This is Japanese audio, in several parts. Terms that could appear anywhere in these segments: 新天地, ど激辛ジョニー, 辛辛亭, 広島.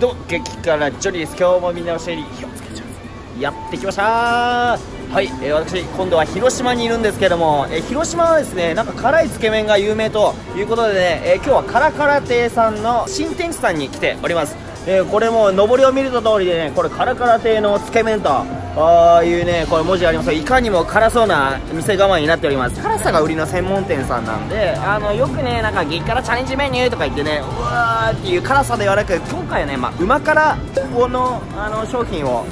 ど激辛ジョニーです。今日もみんなおしゃべり火をつけちゃう。やってきましたー。はい、私今度は広島にいるんですけども、広島はですね、なんか辛いつけ麺が有名ということでね、今日は辛辛亭さんの新天地さんに来ております。これも上りを見ると通りでね、これ辛辛亭のつけ麺というね、これ文字があります。いかにも辛そうな店構えになっております。辛さが売りの専門店さんなんで、よくね、なんか激辛チャレンジメニューとか言ってね、うわーっていう辛さではなく、今回はね、まあ、旨辛の、商品を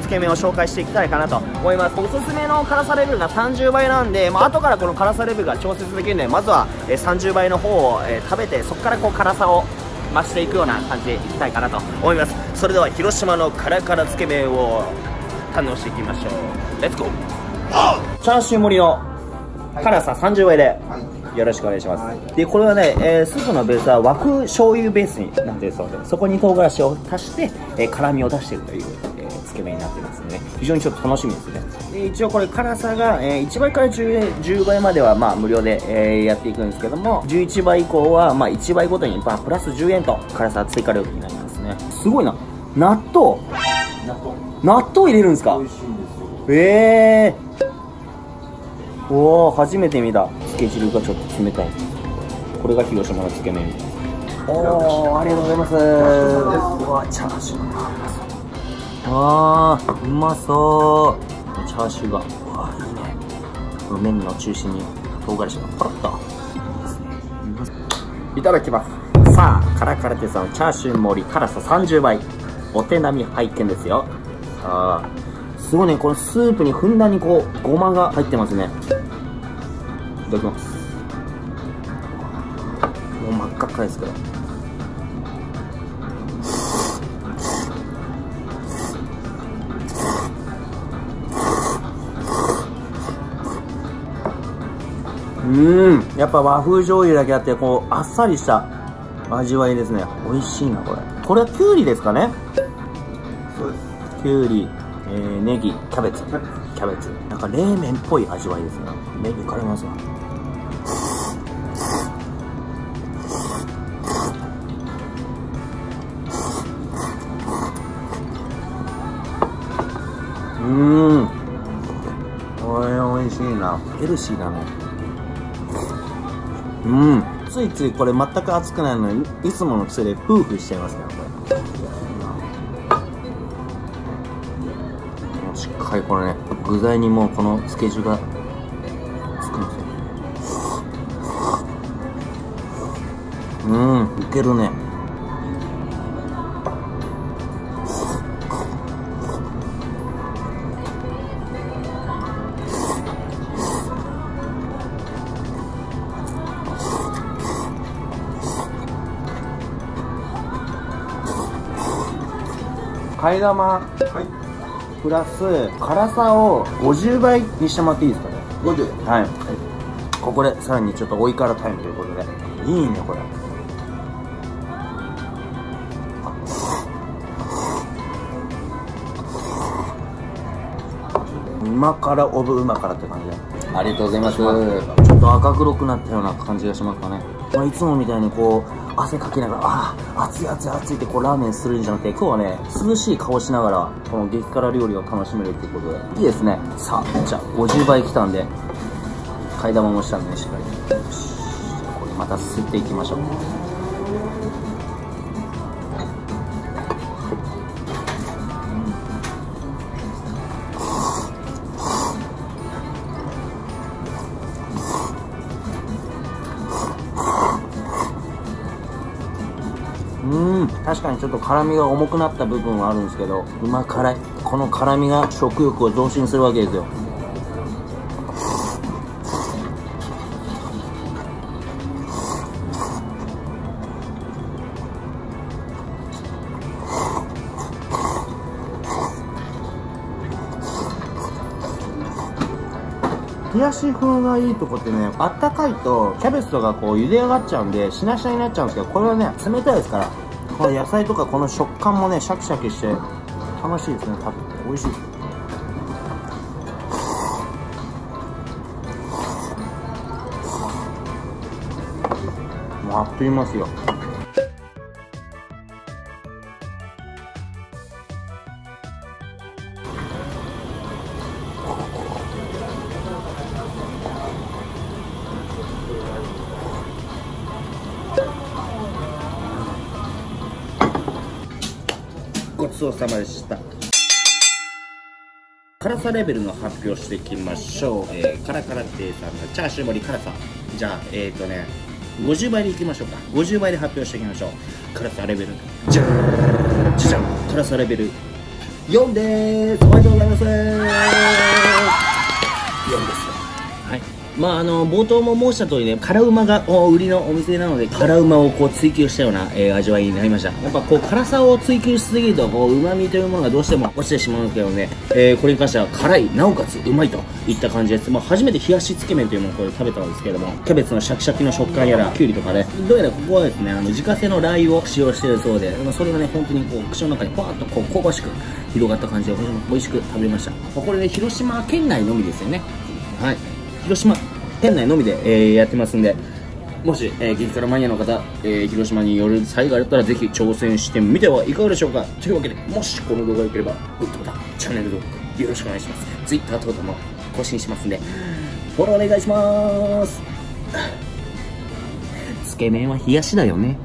つけ麺を紹介していきたいかなと思います。おすすめの辛さレベルが30倍なんで、まあ後からこの辛さレベルが調節できるんで、まずは30倍の方を食べて、そこからこう辛さを増していくような感じでいきたいかなと思います。それでは広島の辛辛つけ麺を堪能していきましょう。レッツゴー。チャーシュー盛りの辛さ30倍でよろしくお願いします。はい、でこれはね、スープのベースは和風醤油ベースになっているそうで、そこに唐辛子を足して、辛みを出しているという、つけ麺になってますので、ね、非常にちょっと楽しみですね。で一応これ辛さが、1倍から10倍まではまあ無料で、やっていくんですけども、11倍以降はまあ1倍ごとに、まあ、プラス10円と辛さ追加料金になりますね。すごいな。納豆入れるんですか。美味しいんですよ。おお、初めて見た。つけ汁がちょっと冷たい。これが広島のつけ麺。おお、ありがとうございます。うわ、チャーシューがあーうまそう。チャーシューがうわーいいね。この麺の中心に唐辛子がパラッといただきます。さあ、辛辛亭さんのチャーシュー盛り辛さ30倍お手並み拝見ですよ。あー、すごいね。このスープにふんだんにこうごまが入ってますね。いただきます。もう真っ赤っかですけど、やっぱ和風醤油だけあって、こうあっさりした味わいですね。美味しいな。これはきゅうりですかね。そうです。きゅうり、ネギ、キャベツ、なんか冷麺っぽい味わいですね。目に浮かれますわ。これ美味しいな。ヘルシーだね。ついついこれ全く熱くないのに、いつもの癖でプーフしちゃいますね。これしっかり、これね、具材にもうこのつけ汁がつくんですよ。いけるね。替え玉、はい、プラス辛さを50倍にしてもらっていいですかね。50、はい、はい、ここでさらにちょっと追い辛タイムということで、いいね。これ旨辛オブ旨辛って感じで、ありがとうございます。ちょっと赤黒くなったような感じがしますかね。まあ、いつもみたいにこう汗かきながら、熱いってこうラーメンするんじゃなくて、今日はね、涼しい顔しながらこの激辛料理を楽しめるっていうことでいいですね。さあ、じゃあ50倍きたんで、替え玉もしたんでね、しっかり。よし、じゃあこれまたすすっていきましょう。確かにちょっと辛みが重くなった部分はあるんですけど、うま辛い。この辛みが食欲を増進するわけですよ。冷やし風がいいとこってね、あったかいとキャベツとかこう茹で上がっちゃうんで、しなしなになっちゃうんですけど、これはね、冷たいですから、この野菜とかこの食感もね、シャキシャキして楽しいですね。食べて美味しいです。もうあっという間ですよ。ごちそうさまでした。辛さレベルの発表していきましょう。カラカラ亭さんのチャーシュー盛り辛さ、じゃあね50倍でいきましょうか。50倍で発表していきましょう。辛さレベルじゃーんじゃじゃん、辛さレベル4でーす。おめでとうございます。4です。はい、まあ冒頭も申した通りね、辛うまが売りのお店なので、辛うまをこう追求したような、味わいになりました。やっぱこう辛さを追求しすぎると、こう旨味というものがどうしても落ちてしまうんですけどね、これに関しては辛い、なおかつうまいといった感じです。まあ、初めて冷やしつけ麺というものをこれ食べたんですけども、キャベツのシャキシャキの食感やら、きゅうりとかね、どうやらここはですね、自家製のラー油を使用しているそうで、それがね本当にこう口の中にパーッとこう香ばしく広がった感じで美味しく食べました。これね広島県内のみですよね。はい、広島県内のみで、やってますんで、もし、激辛マニアの方、広島に寄る際があったらぜひ挑戦してみてはいかがでしょうか。というわけで、もしこの動画が良ければグッドボタン、チャンネル登録よろしくお願いします。 Twitter 等々も更新しますんでフォローお願いします。つけ麺は冷やしだよね。